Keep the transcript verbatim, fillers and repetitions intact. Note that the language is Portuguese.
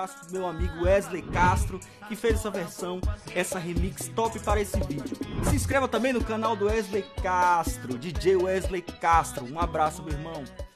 Castro, do meu amigo Wesley Castro, que fez essa versão, essa remix top para esse vídeo. Se inscreva também no canal do Wesley Castro, D J Wesley Castro. Um abraço, meu irmão.